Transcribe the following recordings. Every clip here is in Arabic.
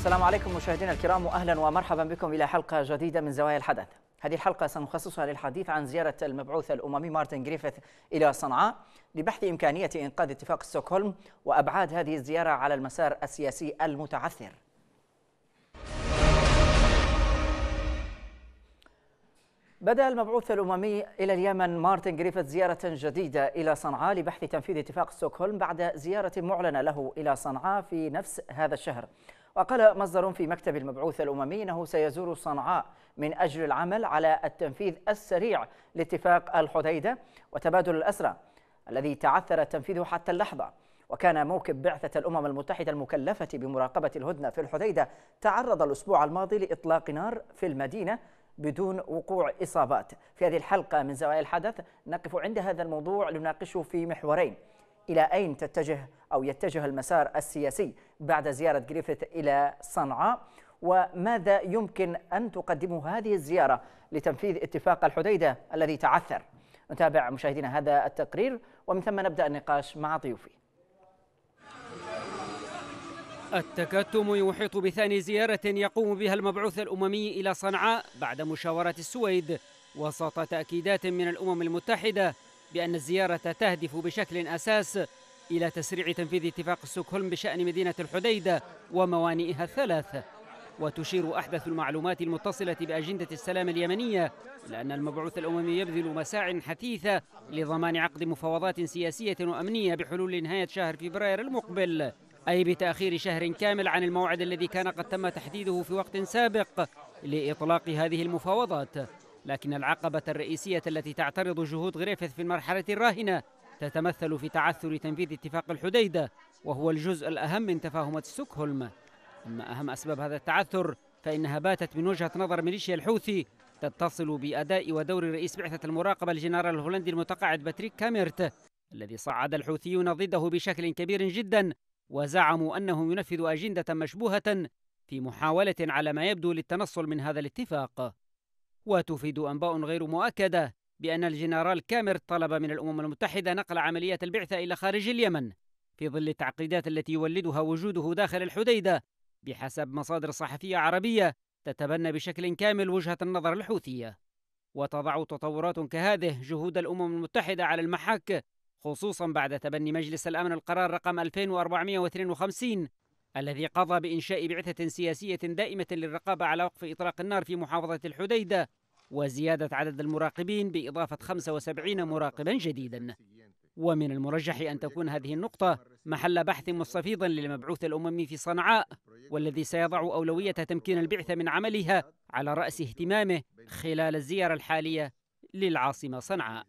السلام عليكم مشاهدينا الكرام، واهلا ومرحبا بكم الى حلقه جديده من زوايا الحدث. هذه الحلقه سنخصصها للحديث عن زياره المبعوث الاممي مارتن غريفيث الى صنعاء لبحث امكانيه انقاذ اتفاق ستوكهولم وابعاد هذه الزياره على المسار السياسي المتعثر. بدأ المبعوث الأممي إلى اليمن مارتن غريفيث زيارة جديدة إلى صنعاء لبحث تنفيذ اتفاق ستوكهولم بعد زيارة معلنة له إلى صنعاء في نفس هذا الشهر. وقال مصدر في مكتب المبعوث الأممي أنه سيزور صنعاء من أجل العمل على التنفيذ السريع لاتفاق الحديدة وتبادل الأسرى الذي تعثر تنفيذه حتى اللحظة. وكان موكب بعثة الأمم المتحدة المكلفة بمراقبة الهدنة في الحديدة تعرض الأسبوع الماضي لإطلاق نار في المدينة بدون وقوع إصابات. في هذه الحلقة من زوايا الحدث نقف عند هذا الموضوع لنناقشه في محورين: إلى أين تتجه أو يتجه المسار السياسي بعد زيارة غريفيث إلى صنعاء، وماذا يمكن أن تقدمه هذه الزيارة لتنفيذ اتفاق الحديدة الذي تعثر. نتابع مشاهدينا هذا التقرير ومن ثم نبدأ النقاش مع ضيوفي. التكتم يحيط بثاني زيارة يقوم بها المبعوث الأممي إلى صنعاء بعد مشاورات السويد، وسط تأكيدات من الأمم المتحدة بأن الزيارة تهدف بشكل أساس إلى تسريع تنفيذ اتفاق ستوكهولم بشأن مدينة الحديدة وموانئها الثلاث. وتشير أحدث المعلومات المتصلة بأجندة السلام اليمنية إلى أن المبعوث الأممي يبذل مساع حثيثة لضمان عقد مفاوضات سياسية وأمنية بحلول نهاية شهر فبراير المقبل، أي بتأخير شهر كامل عن الموعد الذي كان قد تم تحديده في وقت سابق لإطلاق هذه المفاوضات. لكن العقبة الرئيسية التي تعترض جهود غريفيث في المرحلة الراهنة تتمثل في تعثر تنفيذ اتفاق الحديدة، وهو الجزء الأهم من تفاهمات ستوكهولم. أما أهم أسباب هذا التعثر فإنها باتت من وجهة نظر ميليشيا الحوثي تتصل بأداء ودور رئيس بعثة المراقبة الجنرال الهولندي المتقاعد باتريك كاميرت، الذي صعد الحوثيون ضده بشكل كبير جدا، وزعموا أنه ينفذ أجندة مشبوهة في محاولة على ما يبدو للتنصل من هذا الاتفاق. وتفيد أنباء غير مؤكدة بأن الجنرال كاميرت طلب من الأمم المتحدة نقل عمليات البعثة إلى خارج اليمن في ظل التعقيدات التي يولدها وجوده داخل الحديدة، بحسب مصادر صحفية عربية تتبنى بشكل كامل وجهة النظر الحوثية. وتضع تطورات كهذه جهود الأمم المتحدة على المحك، خصوصاً بعد تبني مجلس الأمن القرار رقم 2452 الذي قضى بإنشاء بعثة سياسية دائمة للرقابة على وقف إطلاق النار في محافظة الحديدة وزيادة عدد المراقبين بإضافة 75 مراقباً جديداً. ومن المرجح أن تكون هذه النقطة محل بحث مستفيض للمبعوث الأممي في صنعاء، والذي سيضع أولوية تمكين البعثة من عملها على رأس اهتمامه خلال الزيارة الحالية للعاصمة صنعاء.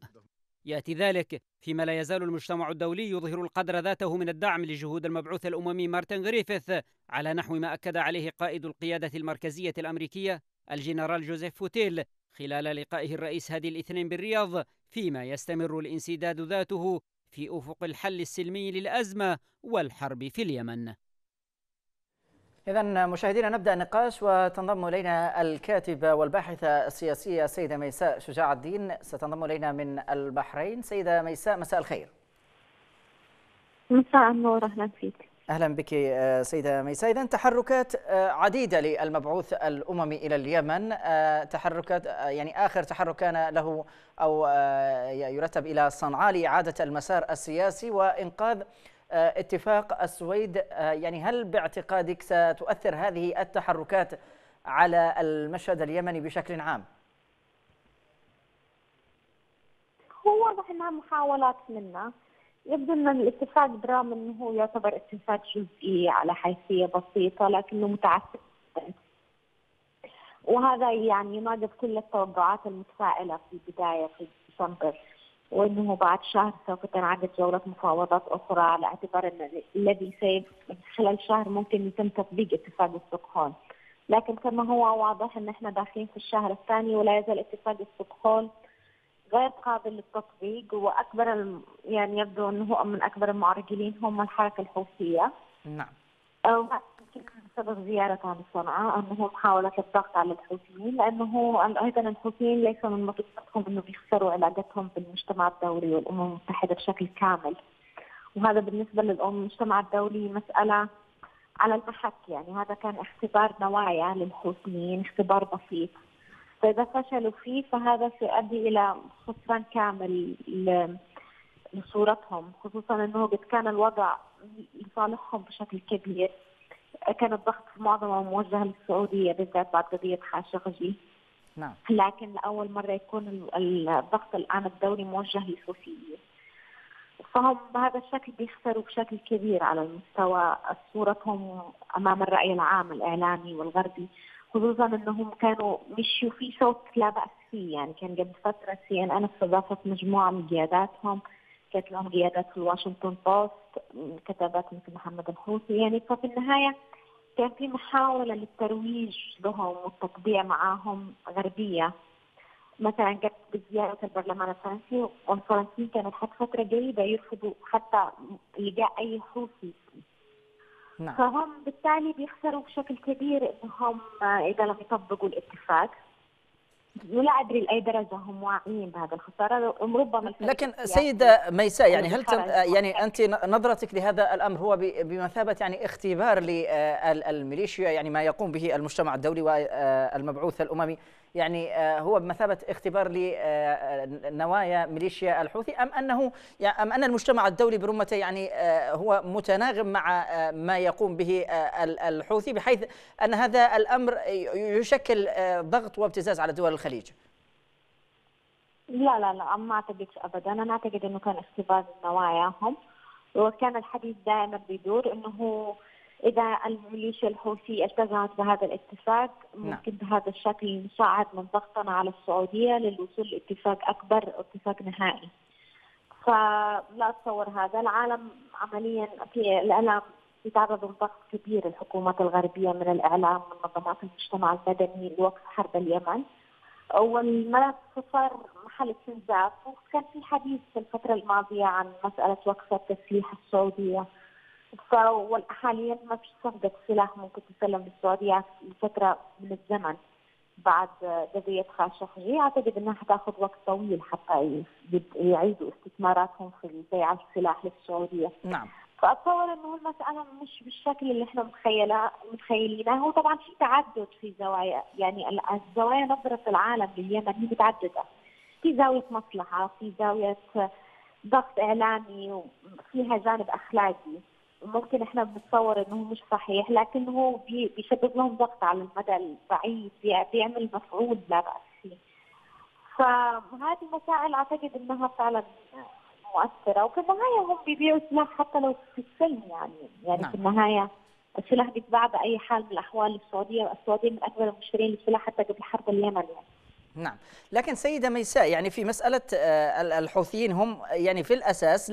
يأتي ذلك فيما لا يزال المجتمع الدولي يظهر القدر ذاته من الدعم لجهود المبعوث الأممي مارتن غريفيث، على نحو ما أكد عليه قائد القيادة المركزية الأمريكية الجنرال جوزيف فوتيل خلال لقائه الرئيس هادي الاثنين بالرياض، فيما يستمر الانسداد ذاته في أفق الحل السلمي للأزمة والحرب في اليمن. إذن مشاهدينا نبدأ النقاش، وتنضم إلينا الكاتبة والباحثة السياسية السيدة ميساء شجاع الدين، ستنضم إلينا من البحرين. سيدة ميساء، مساء الخير. مساء النور، أهلا فيك. أهلا بك سيدة ميساء. إذن تحركات عديدة للمبعوث الأممي إلى اليمن، تحركات يعني آخر تحرك كان له أو يرتب إلى صنعاء لإعادة المسار السياسي وإنقاذ اتفاق السويد. يعني هل باعتقادك ستؤثر هذه التحركات على المشهد اليمني بشكل عام؟ هو واضح انها محاولات منا. يبدو ان الاتفاق برغم انه يعتبر اتفاق جزئي على حيثيه بسيطه لكنه متعثر، وهذا يعني يناقض كل التوقعات المتفائله في البدايه في ديسمبر، وانه بعد شهر سوف تنعقد جوله مفاوضات اخرى على اعتبار ان الذي من خلال شهر ممكن يتم تطبيق اتفاق ستوكهولم. لكن كما هو واضح ان احنا داخلين في الشهر الثاني ولا يزال اتفاق ستوكهولم غير قابل للتطبيق، واكبر يعني يبدو انه من اكبر المعرقلين هم الحركه الحوثيه. نعم. بسبب زيارتها لصنعاء انه محاوله الضغط على الحوثيين، لانه ايضا الحوثيين ليس من مصلحتهم انه يخسروا علاقتهم بالمجتمع الدولي والامم المتحده بشكل كامل، وهذا بالنسبه للمجتمع الدولي مساله على المحك. يعني هذا كان اختبار نوايا للحوثيين، اختبار بسيط، فإذا فشلوا فيه فهذا سيؤدي إلى خسران كامل لصورتهم، خصوصا أنه قد كان الوضع لصالحهم بشكل كبير. كان الضغط معظمه موجه للسعودية بالذات بعد قضية خاشقجي. نعم. لكن لأول مرة يكون الضغط الآن الدولي موجه للحوثيين، فهم بهذا الشكل بيخسروا بشكل كبير على المستوى صورتهم أمام الرأي العام الإعلامي والغربي، خصوصا أنهم كانوا مشوا في صوت لا بأس فيه. يعني كان قبل فترة CNN استضافت مجموعة من قياداتهم، كانت لهم قيادات في الواشنطن بوست، كتابات مثل محمد الحوثي. يعني ففي النهاية كان في محاولة للترويج لهم والتطبيع معاهم غربية. مثلا جت بزيارة البرلمان الفرنسي، والفرنسيين كانوا حتى فترة جيدة يرفضوا حتى لقاء أي حوثي. نعم. فهم بالتالي بيخسروا بشكل كبير إنهم إذا لم يطبقوا الاتفاق. ولا أدري لأي درجة هم واعيين بهذا الخسارة، ربما. لكن سيدة ميساء، يعني هل يعني أنت نظرتك لهذا الأمر هو بمثابة يعني اختبار للميليشيا، يعني ما يقوم به المجتمع الدولي والمبعوث الأممي، يعني هو بمثابة اختبار لنوايا ميليشيا الحوثي، أم أنه أم أن المجتمع الدولي برمته يعني هو متناغم مع ما يقوم به الحوثي، بحيث أن هذا الأمر يشكل ضغط وابتزاز على دول الخليج؟ لا لا لا، ما أعتقدش أبدا. أنا أعتقد أنه كان اختبار نواياهم، وكان الحديث دائما بيدور أنه إذا الميليشيا الحوثي التزمت بهذا الاتفاق ممكن بهذا الشكل نصعد من ضغطنا على السعودية للوصول لاتفاق أكبر، اتفاق نهائي. فلا أتصور هذا. العالم عمليا في الإعلام يتعرض لضغط كبير، الحكومات الغربية من الإعلام ومنظمات المجتمع المدني لوقف حرب اليمن، والملف صار محل استنزاف. وكان في حديث في الفترة الماضية عن مسألة وقف تسليح السعودية، والحاليا ما فيش صفقة سلاح ممكن تسلم للسعودية لفترة من الزمن بعد قضية خاشقجي. أعتقد أنها حتاخذ وقت طويل حتى يعيدوا استثماراتهم في بيع السلاح للسعودية. نعم. فأتصور أنه المسألة مش بالشكل اللي احنا متخيلينه. وطبعا في تعدد في زوايا، يعني الزوايا نظرة العالم لليمن هي متعددة، في زاوية مصلحة، في زاوية ضغط إعلامي، وفيها جانب أخلاقي. ممكن احنا بنتصور انه مش صحيح، لكنه بيسبب لهم ضغط على المدى البعيد، بيعمل مفعول لا بأس فيه. فهذه المسائل اعتقد انها فعلا مؤثره. وفي النهايه هم بيبيعوا سلاح حتى لو في السلم، يعني نعم. في النهايه السلاح بيتباع باي حال من الاحوال للسعوديه، السعوديه من اكبر المشترين للسلاح حتى قبل حرب اليمن. يعني نعم. لكن سيدة ميساء، يعني في مسألة الحوثيين هم يعني في الأساس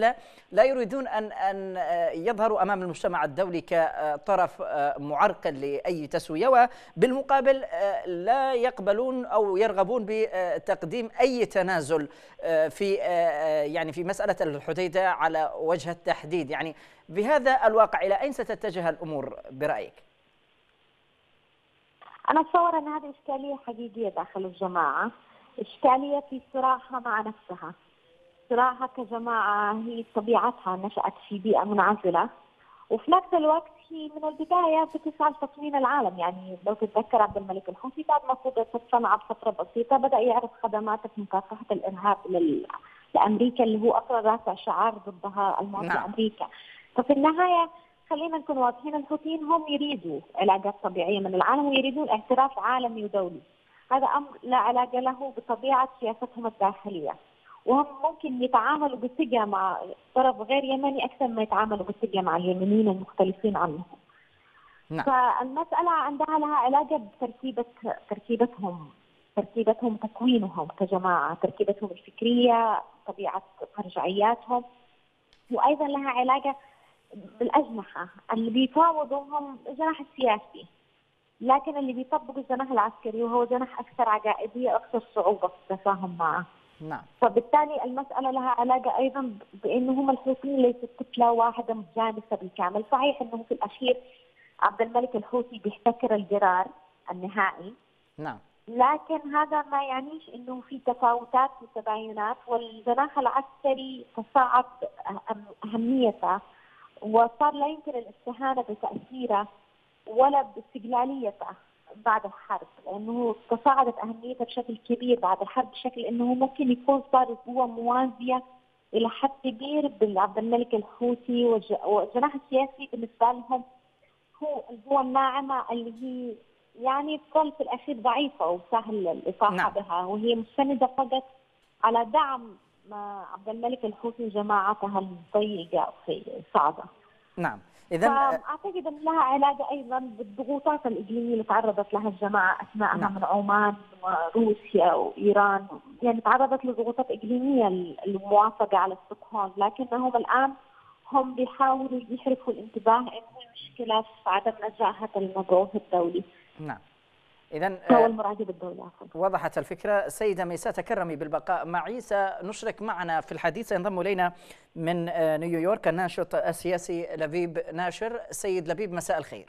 لا يريدون أن يظهروا أمام المجتمع الدولي كطرف معرقل لأي تسوية، وبالمقابل لا يقبلون أو يرغبون بتقديم أي تنازل في مسألة الحديدة على وجه التحديد. يعني بهذا الواقع إلى أين ستتجه الأمور برأيك؟ أنا أتصور أن هذه إشكالية حقيقية داخل الجماعة، إشكالية في صراعها مع نفسها. صراعها كجماعة هي طبيعتها نشأت في بيئة منعزلة، وفي نفس الوقت هي من البداية بتسعى لتطمين العالم. يعني لو تتذكر عبد الملك الحوثي بعد ما فقدت صنعاء بفترة بسيطة بدأ يعرض خدماته في مكافحة الإرهاب لأمريكا، اللي هو أصلا رافع شعار ضدها المعطي أمريكا. ففي النهاية خلينا نكون واضحين، الحوثيين هم يريدوا علاقات طبيعية من العالم، ويريدون اعتراف عالمي ودولي. هذا أمر لا علاقة له بطبيعة سياستهم الداخلية، وهم ممكن يتعاملوا بثقة مع طرف غير يمني أكثر ما يتعاملوا بثقة مع اليمنيين المختلفين عنهم. نعم. فالمسألة عندها لها علاقة بتركيبتهم تكوينهم كجماعة، تركيبتهم الفكرية، طبيعة مرجعياتهم، وأيضا لها علاقة بالأجنحة. اللي بيفاوضوهم الجناح السياسي، لكن اللي بيطبقوا الجناح العسكري، وهو جناح أكثر عقائدية، أكثر صعوبة في التفاهم معه. نعم. فبالتالي المسألة لها علاقة أيضا بأنهم الحوثيين ليست كتلة واحدة متجانسة بالكامل. صحيح أنه في الأخير عبد الملك الحوثي بيحتكر القرار النهائي. نعم. لكن هذا ما يعنيش انه في تفاوتات وتباينات، والجناح العسكري تصاعد أهميته وصار لا يمكن الاستهانة بتأثيره ولا باستقلاليته بعد الحرب، لأنه تصاعدت أهميته بشكل كبير بعد الحرب، بشكل أنه ممكن يكون صار قوة موازية إلى حد كبير بالعبد الملك الحوثي والجناح السياسي. بالنسبة لهم هو القوة الناعمة اللي هي يعني تظل في الأخير ضعيفة وسهل الإصابة بها، وهي مستندة فقط على دعم عبد الملك الحوثي وجماعتها الضيقة في صعدة. نعم. إذا أعتقد أن لها علاقة أيضا بالضغوطات الإقليمية اللي تعرضت لها الجماعة أثناءها من عمان وروسيا وإيران، يعني تعرضت لضغوطات إقليمية الموافقة على ستوكهولم، لكنهم الآن هم بيحاولوا يحرفوا الانتباه أن المشكلة في عدم نجاح هذا المبعوث الدولي. نعم. إذن وضحت الفكرة. سيدة ميساء، تكرمي بالبقاء معي، سنشرك معنا في الحديث. سينضم إلينا من نيويورك الناشط السياسي لبيب ناشر. سيد لبيب، مساء الخير.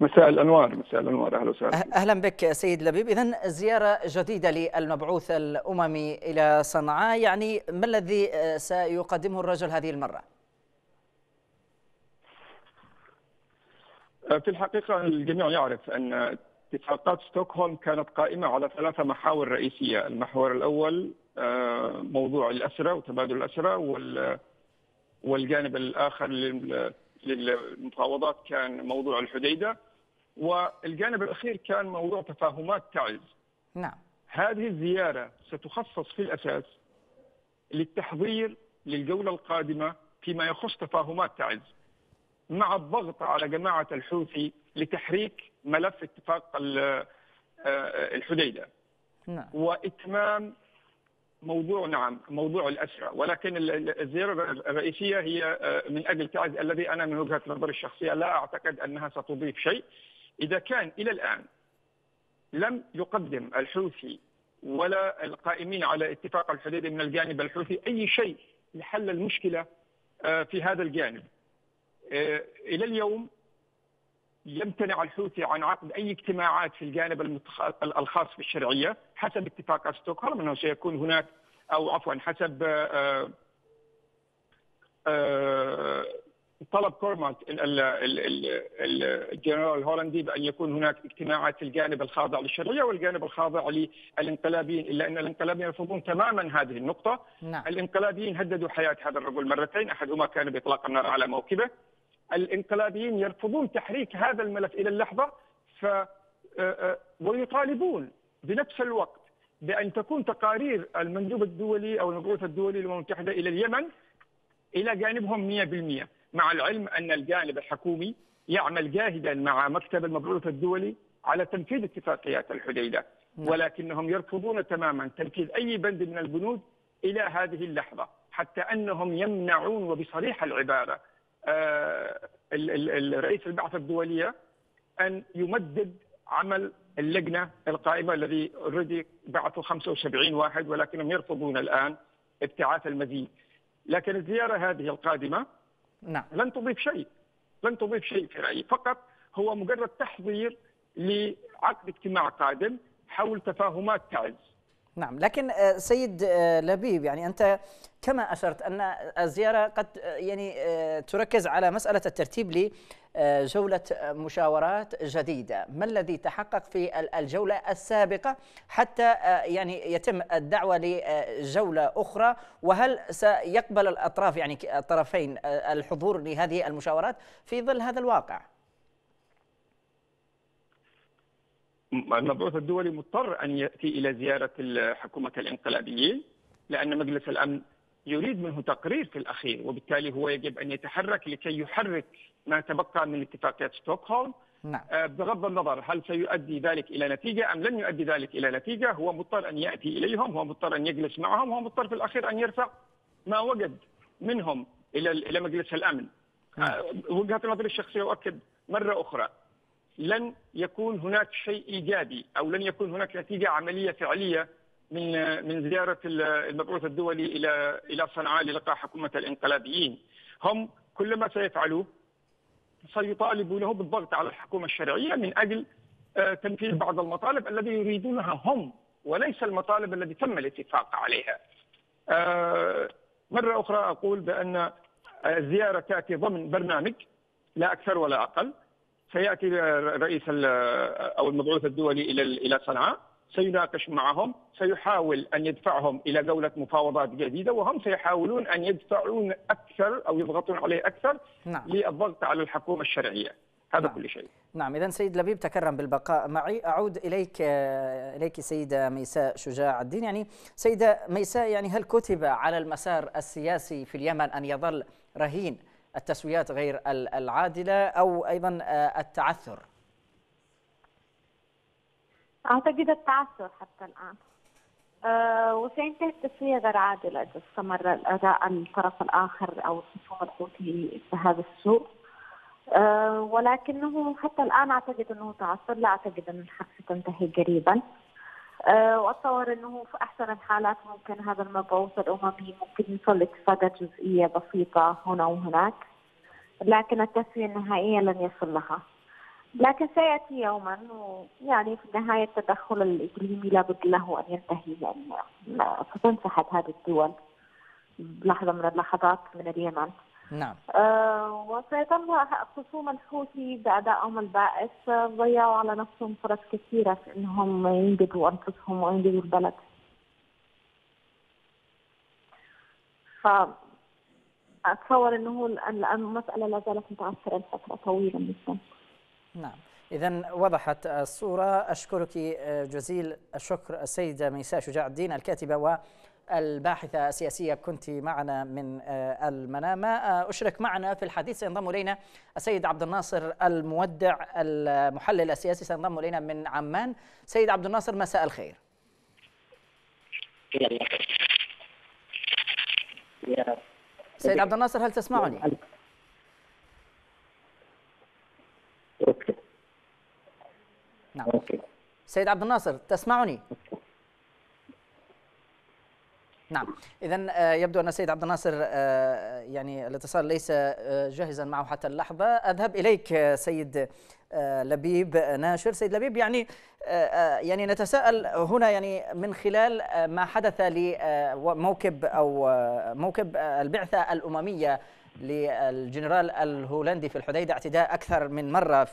مساء الأنوار. مساء الأنوار، أهلا وسهلا. أهلا بك سيد لبيب. إذن زيارة جديدة للمبعوث الأممي إلى صنعاء، يعني ما الذي سيقدمه الرجل هذه المرة؟ في الحقيقة الجميع يعرف أن اتفاقات ستوكهولم كانت قائمة على 3 محاور رئيسية. المحور الأول موضوع الأسرى وتبادل الأسرى، والجانب الآخر للمفاوضات كان موضوع الحديدة، والجانب الأخير كان موضوع تفاهمات تعز. نعم. هذه الزيارة ستخصص في الأساس للتحضير للجولة القادمة فيما يخص تفاهمات تعز، مع الضغط على جماعة الحوثي لتحريك ملف اتفاق الحديدة. نعم. وإتمام موضوع موضوع الأسرى. ولكن الزيارة الرئيسية هي من أجل تعز، الذي أنا من وجهة نظري الشخصية لا أعتقد أنها ستضيف شيء. إذا كان إلى الآن لم يقدم الحوثي ولا القائمين على اتفاق الحديدة من الجانب الحوثي أي شيء لحل المشكلة في هذا الجانب. إلى اليوم يمتنع الحوثي عن عقد أي اجتماعات في الجانب الخاص بالشرعية حسب اتفاق ستوكهولم، أنه سيكون هناك أو عفوا حسب طلب كورمانت الجنرال الهولندي بأن يكون هناك اجتماعات في الجانب الخاضع للشرعية والجانب الخاضع للانقلابيين، إلا أن الانقلابيين يرفضون تماما هذه النقطة. نعم. الانقلابيين هددوا حياة هذا الرجل مرتين، أحدهما كان بإطلاق النار على موكبه. الانقلابيين يرفضون تحريك هذا الملف إلى اللحظة، ويطالبون بنفس الوقت بأن تكون تقارير المندوب الدولي أو المبعوث الدولي للأمم المتحدة إلى اليمن إلى جانبهم 100%، مع العلم أن الجانب الحكومي يعمل جاهدا مع مكتب المبعوث الدولي على تنفيذ اتفاقيات الحديدة، ولكنهم يرفضون تماما تنفيذ أي بند من البنود إلى هذه اللحظة، حتى أنهم يمنعون وبصريح العبارة الرئيس البعثة الدولية أن يمدد عمل اللجنة القائمة الذي اوريدي بعثوا 75 واحد، ولكنهم يرفضون الآن ابتعاث المزيد. لكن الزيارة هذه القادمة لن تضيف شيء، لن تضيف شيء في رأيي، فقط هو مجرد تحضير لعقد اجتماع قادم حول تفاهمات تعز. نعم. لكن سيد لبيب، يعني أنت كما أشرت أن الزيارة قد يعني تركز على مسألة الترتيب لجولة مشاورات جديدة، ما الذي تحقق في الجولة السابقة حتى يعني يتم الدعوة لجولة أخرى؟ وهل سيقبل الأطراف يعني الطرفين الحضور لهذه المشاورات في ظل هذا الواقع؟ المبعوث الدولي مضطر أن يأتي إلى زيارة حكومة الانقلابيين، لأن مجلس الأمن يريد منه تقرير في الأخير، وبالتالي هو يجب أن يتحرك لكي يحرك ما تبقى من اتفاقيات ستوكهولم. نعم. بغض النظر هل سيؤدي ذلك إلى نتيجة أم لن يؤدي ذلك إلى نتيجة، هو مضطر أن يأتي إليهم، هو مضطر أن يجلس معهم، هو مضطر في الأخير أن يرفع ما وجد منهم إلى مجلس الأمن. نعم. وجهة نظري الشخصية، وأؤكد مرة أخرى، لن يكون هناك شيء إيجابي أو لن يكون هناك نتيجة عملية فعلية من زيارة المبعوث الدولي إلى صنعاء للقاء حكومة الانقلابيين. هم كل ما سيفعلوه سيطالبونه بالضغط على الحكومة الشرعية من أجل تنفيذ بعض المطالب التي يريدونها هم، وليس المطالب التي تم الاتفاق عليها. مرة أخرى أقول بأن الزيارة تأتي ضمن برنامج لا أكثر ولا أقل. سيأتي رئيس أو المبعوث الدولي إلى صنعاء، سيناقش معهم، سيحاول أن يدفعهم إلى جولة مفاوضات جديدة، وهم سيحاولون أن يدفعون أكثر أو يضغطون عليه أكثر للضغط على الحكومة الشرعية. هذا كل شيء. نعم، إذن سيد لبيب تكرم بالبقاء معي. أعود إليك سيدة ميساء شجاع الدين. يعني سيدة ميساء، يعني هل كتب على المسار السياسي في اليمن أن يظل رهين التسويات غير العادلة أو أيضا التعثر؟ أعتقد التعثر حتى الآن، وسينتهي التسوية غير عادلة إذا استمر الأداء الطرف الآخر أو الخصوم الحوثي بهذا السوء، ولكنه حتى الآن أعتقد أنه تعثر. لا أعتقد أن الحرب ستنتهي قريبا، وأتصور أنه في أحسن الحالات ممكن هذا المبعوث الأممي ممكن يصل لاتفاقات جزئية بسيطة هنا وهناك، لكن التسوية النهائية لن يصل لها. لكن سيأتي يوما، ويعني في النهاية التدخل الإقليمي لابد له أن ينتهي، يعني ستنسحب هذه الدول بلحظة من اللحظات من اليمن. نعم. وسيظل خصوم الحوثي بأدائهم البائس ضيعوا على نفسهم فرص كثيرة في أنهم ينقذوا أنفسهم وينقذوا البلد. فأتصور أنه المسألة لا زالت متأثرة لفترة طويلة جدا. نعم، إذا وضحت الصورة. أشكرك جزيل الشكر السيدة ميساء شجاع الدين، الكاتبة والباحثة السياسية، كنت معنا من المنامة. أشرك معنا في الحديث، سينضم إلينا السيد عبد الناصر المودع، المحلل السياسي، سينضم إلينا من عمان. سيد عبد الناصر، مساء الخير. سيد عبد الناصر، هل تسمعني؟ نعم. سيد عبد الناصر، تسمعني؟ نعم. إذن يبدو أن السيد عبد الناصر يعني الاتصال ليس جاهزا معه حتى اللحظة. أذهب إليك سيد لبيب ناشر. سيد لبيب، يعني نتساءل هنا، يعني من خلال ما حدث لموكب أو موكب البعثة الأممية للجنرال الهولندي في الحديدة، اعتداء أكثر من مرة،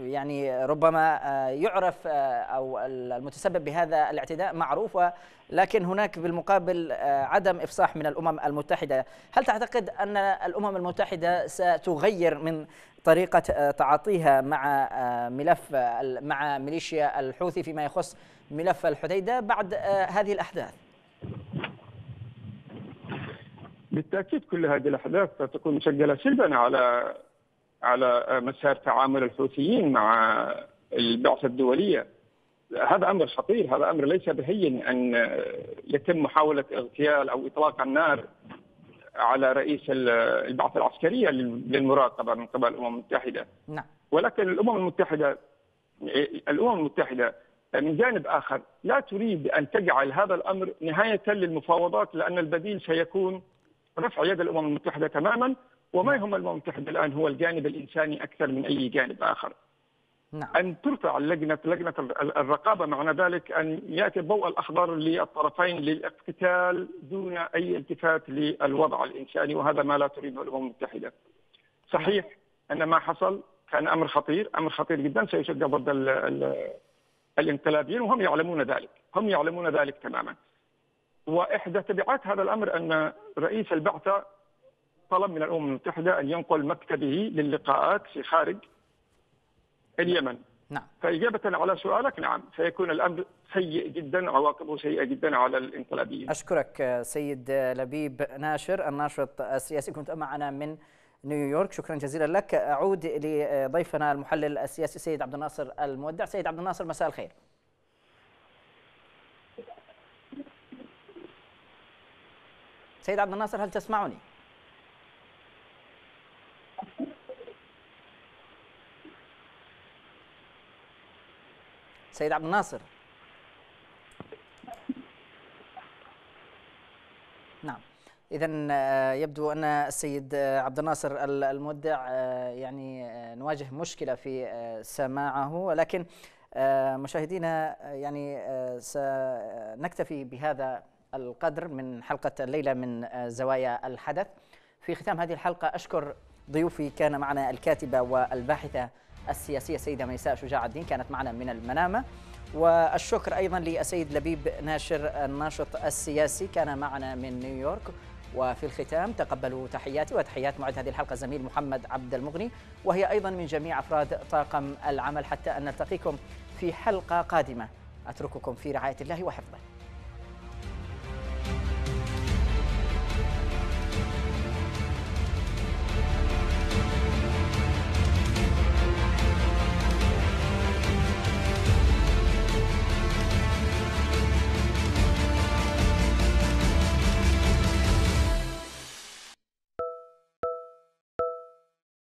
يعني ربما يعرف أو المتسبب بهذا الاعتداء معروف، لكن هناك بالمقابل عدم إفصاح من الأمم المتحدة. هل تعتقد أن الأمم المتحدة ستغير من طريقة تعاطيها مع ميليشيا الحوثي فيما يخص ملف الحديدة بعد هذه الأحداث؟ بالتأكيد كل هذه الأحداث ستكون مسجلة سلبا على مسار تعامل الحوثيين مع البعثة الدولية. هذا أمر خطير، هذا أمر ليس بهين أن يتم محاولة اغتيال أو إطلاق النار على رئيس البعثة العسكرية للمراقبة من قبل الأمم المتحدة. ولكن الأمم المتحدة من جانب آخر لا تريد أن تجعل هذا الأمر نهاية للمفاوضات، لأن البديل سيكون رفع يد الأمم المتحدة تماما، وما يهم الأمم المتحدة الآن هو الجانب الإنساني أكثر من أي جانب آخر. أن ترفع لجنة الرقابة، معنى ذلك أن يأتي الضوء الأخضر للطرفين للاقتتال دون أي التفات للوضع الإنساني، وهذا ما لا تريده الأمم المتحدة. صحيح أن ما حصل كان أمر خطير، أمر خطير جدا، سيشجع ضد الانقلابيين، وهم يعلمون ذلك، هم يعلمون ذلك تماما. وإحدى تبعات هذا الأمر أن رئيس البعثة طلب من الأمم المتحدة أن ينقل مكتبه للقاءات في خارج اليمن. فإجابة على سؤالك، نعم، سيكون الأمر سيء جدا، عواقبه سيئة جدا على الانقلابيين. أشكرك سيد لبيب ناشر، الناشط السياسي، كنت معنا من نيويورك، شكرا جزيلا لك. أعود لضيفنا المحلل السياسي سيد عبد الناصر المودع. سيد عبد الناصر، مساء الخير. سيد عبد الناصر، هل تسمعني؟ سيد عبد الناصر. نعم، إذن يبدو أن السيد عبد الناصر المودع يعني نواجه مشكلة في سماعه، ولكن مشاهدينا يعني سنكتفي بهذا القدر من حلقة الليلة من زوايا الحدث. في ختام هذه الحلقة أشكر ضيوفي، كان معنا الكاتبة والباحثة السياسية السيدة ميساء شجاع الدين، كانت معنا من المنامة، والشكر أيضا للسيد لبيب ناشر الناشط السياسي، كان معنا من نيويورك. وفي الختام تقبلوا تحياتي وتحيات معد هذه الحلقة زميل محمد عبد المغني، وهي أيضا من جميع أفراد طاقم العمل، حتى أن نلتقيكم في حلقة قادمة. أترككم في رعاية الله وحفظه.